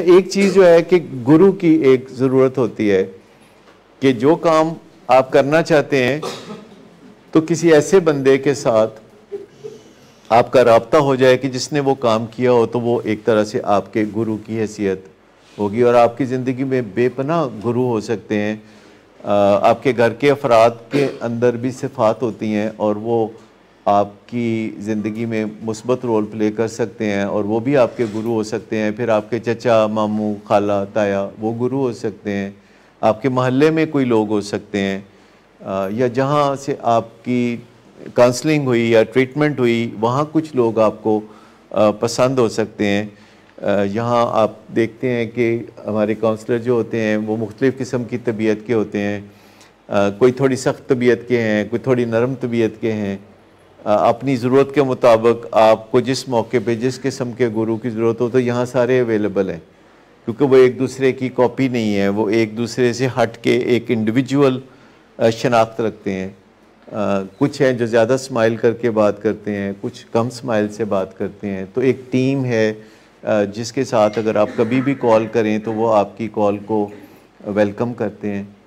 अच्छा एक चीज़ जो है कि गुरु की एक ज़रूरत होती है कि जो काम आप करना चाहते हैं तो किसी ऐसे बंदे के साथ आपका राब्ता हो जाए कि जिसने वो काम किया हो, तो वो एक तरह से आपके गुरु की हैसियत होगी और आपकी ज़िंदगी में बेपनाह गुरु हो सकते हैं। आपके घर के अफराद के अंदर भी सिफात होती हैं और वो आपकी ज़िंदगी में मुस्बत रोल प्ले कर सकते हैं और वो भी आपके गुरु हो सकते हैं। फिर आपके चचा, मामू, खाला, ताया वो गुरु हो सकते हैं। आपके महल्ले में कोई लोग हो सकते हैं या जहाँ से आपकी काउंसलिंग हुई या ट्रीटमेंट हुई वहाँ कुछ लोग आपको पसंद हो सकते हैं। यहाँ आप देखते हैं कि हमारे काउंसलर जो होते हैं वो मुख्तलिफ़ किस्म की तबीयत के होते हैं। कोई थोड़ी सख्त तबीयत के हैं, कोई थोड़ी नरम तबीयत के हैं। अपनी ज़रूरत के मुताबिक आपको जिस मौके पे जिस किस्म के गुरु की ज़रूरत हो तो यहाँ सारे अवेलेबल हैं, क्योंकि वो एक दूसरे की कॉपी नहीं है, वो एक दूसरे से हट के एक इंडिविजुअल शनाख्त रखते हैं। कुछ हैं जो ज़्यादा स्माइल करके बात करते हैं, कुछ कम स्माइल से बात करते हैं। तो एक टीम है जिसके साथ अगर आप कभी भी कॉल करें तो वो आपकी कॉल को वेलकम करते हैं।